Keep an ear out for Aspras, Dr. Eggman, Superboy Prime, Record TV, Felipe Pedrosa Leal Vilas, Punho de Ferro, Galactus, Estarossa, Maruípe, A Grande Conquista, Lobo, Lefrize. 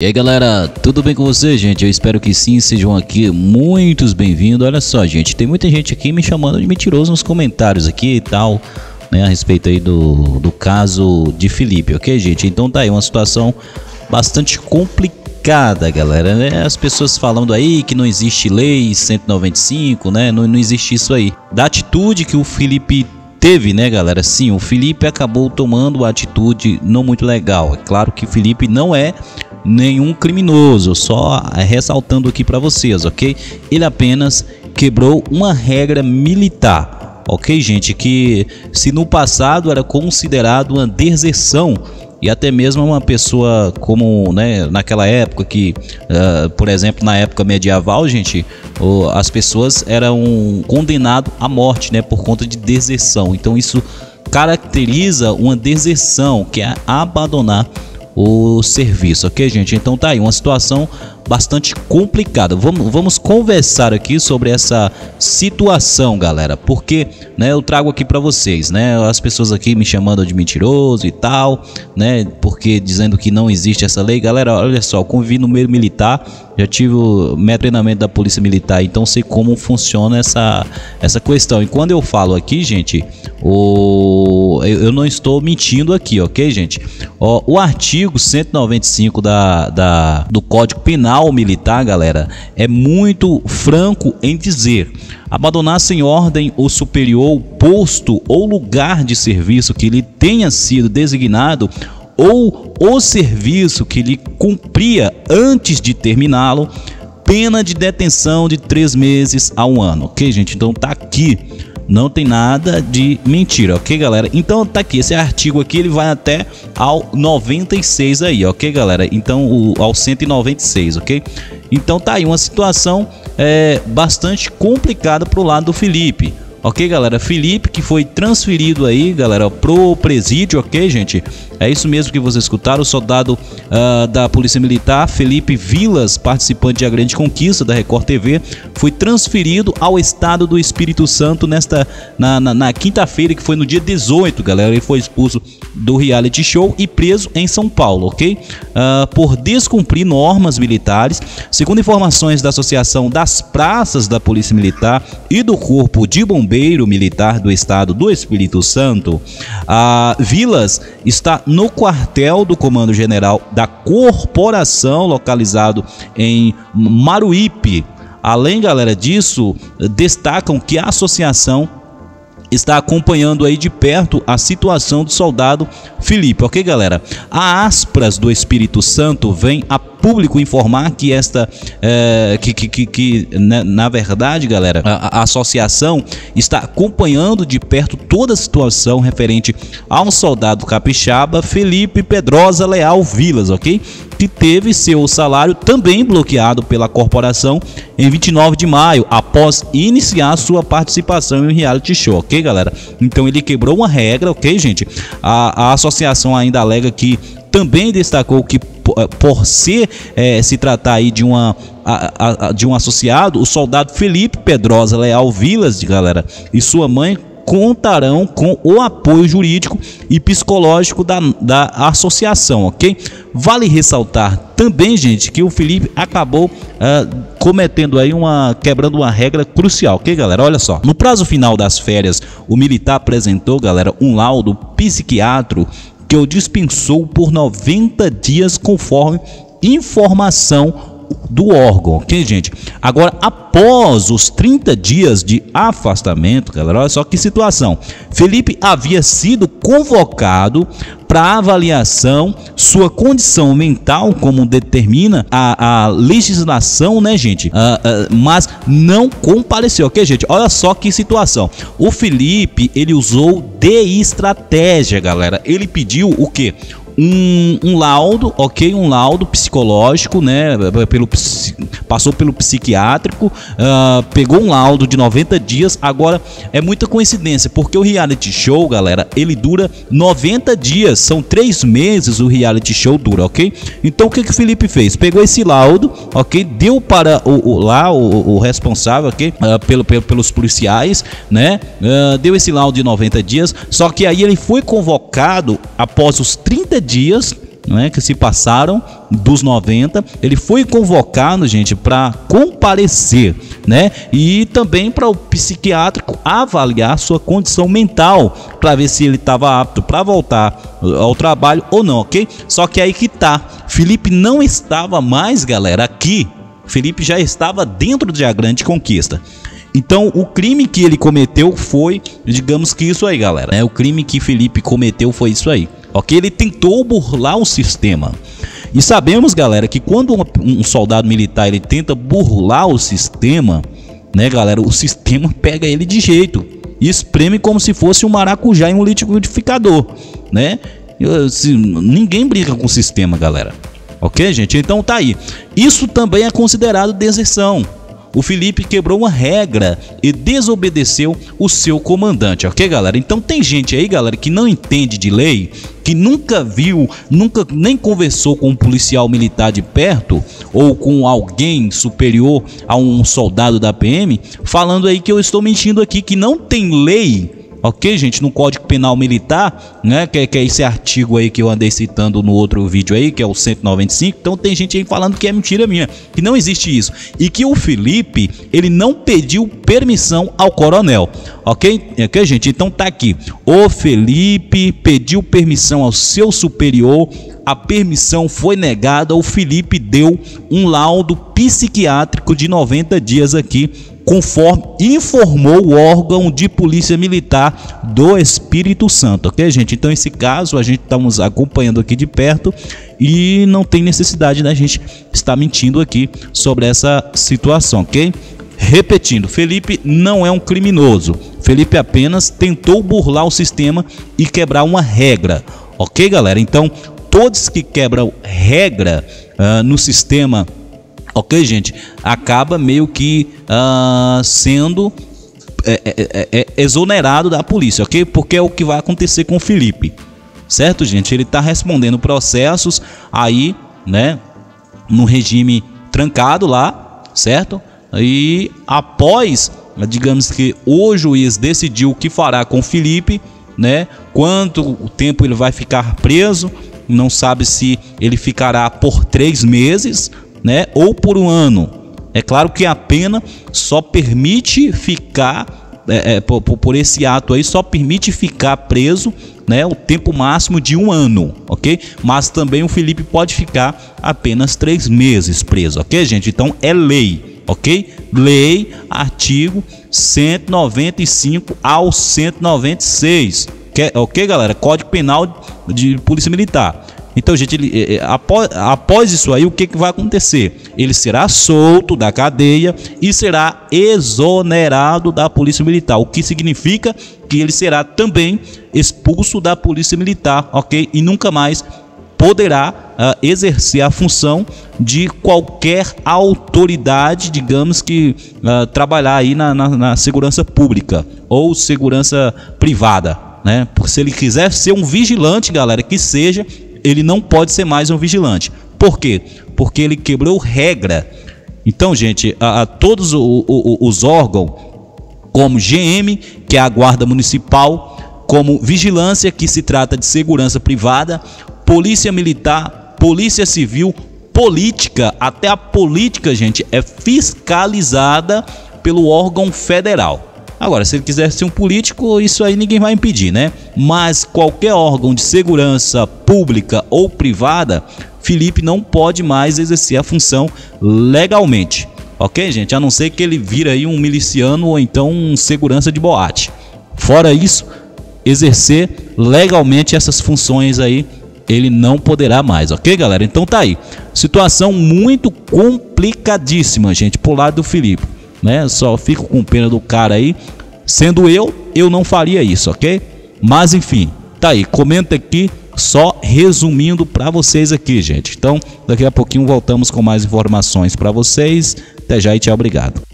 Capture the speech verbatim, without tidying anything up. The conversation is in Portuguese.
E aí galera, tudo bem com vocês, gente? Eu espero que sim, sejam aqui muitos bem-vindos. Olha só, gente, tem muita gente aqui me chamando de mentiroso nos comentários aqui e tal, né, a respeito aí do, do caso de Felipe, ok, gente? Então tá aí uma situação bastante complicada, galera, né? As pessoas falando aí que não existe lei cento e noventa e cinco, né, não, não existe isso aí. Da atitude que o Felipe teve, né, galera? Sim, o Felipe acabou tomando uma atitude não muito legal. É claro que o Felipe não é nenhum criminoso, só ressaltando aqui para vocês, ok? Ele apenas quebrou uma regra militar, ok, gente? Que se no passado era considerado uma deserção e até mesmo uma pessoa como, né, naquela época que, uh, por exemplo, na época medieval, gente, uh, as pessoas eram condenadas à morte, né, por conta de deserção. Então isso caracteriza uma deserção, que é abandonar o serviço, ok, gente? Então tá aí uma situação bastante complicada. Vamos, vamos conversar aqui sobre essa situação, galera, porque, né, eu trago aqui para vocês, né, as pessoas aqui me chamando de mentiroso e tal, né, porque dizendo que não existe essa lei. Galera, olha só, eu convivi no meio militar, já tive o meu treinamento da polícia militar, então sei como funciona essa, essa questão. E quando eu falo aqui, gente, o, eu não estou mentindo aqui, ok, gente? Ó, o artigo cento e noventa e cinco da, da, do Código Penal Militar, galera, é muito franco em dizer: abandonar sem ordem ou superior posto ou lugar de serviço que lhe tenha sido designado, ou o serviço que lhe cumpria antes de terminá-lo, pena de detenção de três meses a um ano, ok, gente? Então tá aqui, não tem nada de mentira, ok, galera? Então tá aqui, esse artigo aqui ele vai até ao noventa e seis aí, ok, galera? Então o, ao cento e noventa e seis, ok? Então tá aí uma situação é, bastante complicada pro lado do Felipe, ok, galera? Felipe que foi transferido aí, galera, pro presídio, ok, gente? É isso mesmo que vocês escutaram, o soldado uh, da Polícia Militar Felipe Vilas, participante de A Grande Conquista da Record T V, foi transferido ao estado do Espírito Santo nesta na, na, na quinta-feira, que foi no dia dezoito, galera. Ele foi expulso do reality show e preso em São Paulo, ok? Uh, por descumprir normas militares. Segundo informações da Associação das Praças da Polícia Militar e do Corpo de Bombeiro Militar do estado do Espírito Santo, uh, Vilas está no quartel do Comando General da Corporação, localizado em Maruípe. Além, galera, disso, destacam que a associação está acompanhando aí de perto a situação do soldado Felipe, ok, galera? A Aspras do Espírito Santo vem a público informar que esta é, que, que, que, que na, na verdade, galera, a, a associação está acompanhando de perto toda a situação referente a um soldado capixaba, Felipe Pedrosa Leal Vilas, ok? Que teve seu salário também bloqueado pela corporação em vinte e nove de maio, após iniciar sua participação em um reality show, ok, galera? Então ele quebrou uma regra, ok, gente? A, a associação ainda alega que também destacou que por ser, é, se tratar aí de, uma, a, a, de um associado, o soldado Felipe Pedrosa Leal Vilas, galera, e sua mãe contarão com o apoio jurídico e psicológico da, da associação, ok? Vale ressaltar também, gente, que o Felipe acabou uh, cometendo aí uma, quebrando uma regra crucial, ok, galera? Olha só, no prazo final das férias, o militar apresentou, galera, um laudo psiquiátrico que o dispensou por noventa dias, conforme informação do órgão, ok, gente? Agora, após os trinta dias de afastamento, galera, olha só que situação. Felipe havia sido convocado para avaliação sua condição mental, como determina a, a legislação, né, gente? Uh, uh, mas não compareceu, ok, gente? Olha só que situação. O Felipe, ele usou de estratégia, galera. Ele pediu o quê? Um, um laudo, ok? Um laudo psicológico, né? Pelo, passou pelo psiquiátrico, uh, pegou um laudo de noventa dias. Agora, é muita coincidência, porque o reality show, galera, ele dura noventa dias. São três meses o reality show dura, ok? Então, o que, que o Felipe fez? Pegou esse laudo, ok? Deu para o, o, lá o, o responsável, ok? Uh, pelo, pelo, pelos policiais, né? Uh, deu esse laudo de noventa dias. Só que aí ele foi convocado após os trinta dias né, que se passaram dos noventa, ele foi convocado, gente, para comparecer, né, e também para o psiquiátrico avaliar sua condição mental para ver se ele estava apto para voltar ao trabalho ou não, ok? Só que aí que tá, Felipe não estava mais, galera, aqui. Felipe já estava dentro de A Grande Conquista. Então o crime que ele cometeu foi, digamos que isso aí, galera, né? O crime que Felipe cometeu foi isso aí, ok? Ele tentou burlar o sistema. E sabemos, galera, que quando um soldado militar ele tenta burlar o sistema, né, galera, o sistema pega ele de jeito e espreme como se fosse um maracujá em um liquidificador, né? Ninguém briga com o sistema, galera. Ok, gente? Então tá aí. Isso também é considerado deserção. O Felipe quebrou uma regra e desobedeceu o seu comandante, ok, galera? Então tem gente aí, galera, que não entende de lei, que nunca viu, nunca nem conversou com um policial militar de perto ou com alguém superior a um soldado da P M, falando aí que eu estou mentindo aqui, que não tem lei. Ok, gente, no Código Penal Militar, né, que, que é esse artigo aí que eu andei citando no outro vídeo aí, que é o cento e noventa e cinco, então tem gente aí falando que é mentira minha, que não existe isso, e que o Felipe, ele não pediu permissão ao coronel, ok? Ok, gente, então tá aqui, o Felipe pediu permissão ao seu superior, a permissão foi negada, o Felipe deu um laudo psiquiátrico de noventa dias aqui, conforme informou o órgão de polícia militar do Espírito Santo, ok, gente? Então esse caso a gente estamos acompanhando aqui de perto e não tem necessidade da gente estar mentindo aqui sobre essa situação, ok? Repetindo, Felipe não é um criminoso, Felipe apenas tentou burlar o sistema e quebrar uma regra, ok, galera? Então todos que quebram regra uh, no sistema, ok, gente, acaba meio que uh, sendo é, é, é, exonerado da polícia, ok? Porque é o que vai acontecer com o Felipe, certo, gente? Ele tá respondendo processos aí, né, no regime trancado lá, certo? E após, digamos que o juiz decidiu o que fará com o Felipe, né? Quanto tempo ele vai ficar preso, não sabe se ele ficará por três meses, né, ou por um ano. É claro que a pena só permite ficar é, é, por, por esse ato aí só permite ficar preso, né, o tempo máximo de um ano, ok? Mas também o Felipe pode ficar apenas três meses preso, ok, gente? Então é lei, ok? Lei, artigo cento e noventa e cinco ao cento e noventa e seis, ok, okay, galera? Código Penal de Polícia Militar. Então, gente, ele, após, após isso aí, o que, que vai acontecer? Ele será solto da cadeia e será exonerado da Polícia Militar, o que significa que ele será também expulso da Polícia Militar, ok? E nunca mais poderá uh, exercer a função de qualquer autoridade, digamos que uh, trabalhar aí na, na, na segurança pública ou segurança privada, né? Porque se ele quiser ser um vigilante, galera, que seja, ele não pode ser mais um vigilante. Por quê? Porque ele quebrou regra. Então, gente, a, a todos o, o, os órgãos, como G M, que é a Guarda Municipal, como Vigilância, que se trata de segurança privada, Polícia Militar, Polícia Civil, Política, até a política, gente, é fiscalizada pelo órgão federal. Agora, se ele quiser ser um político, isso aí ninguém vai impedir, né? Mas qualquer órgão de segurança pública ou privada, Felipe não pode mais exercer a função legalmente, ok, gente? A não ser que ele vira aí um miliciano ou então um segurança de boate. Fora isso, exercer legalmente essas funções aí, ele não poderá mais, ok, galera? Então tá aí, situação muito complicadíssima, gente, pro lado do Felipe, né? Só fico com pena do cara aí. Sendo eu, eu não faria isso, ok? Mas enfim, tá aí, comenta aqui, só resumindo pra vocês aqui, gente. Então, daqui a pouquinho voltamos com mais informações pra vocês. Até já e tchau, obrigado.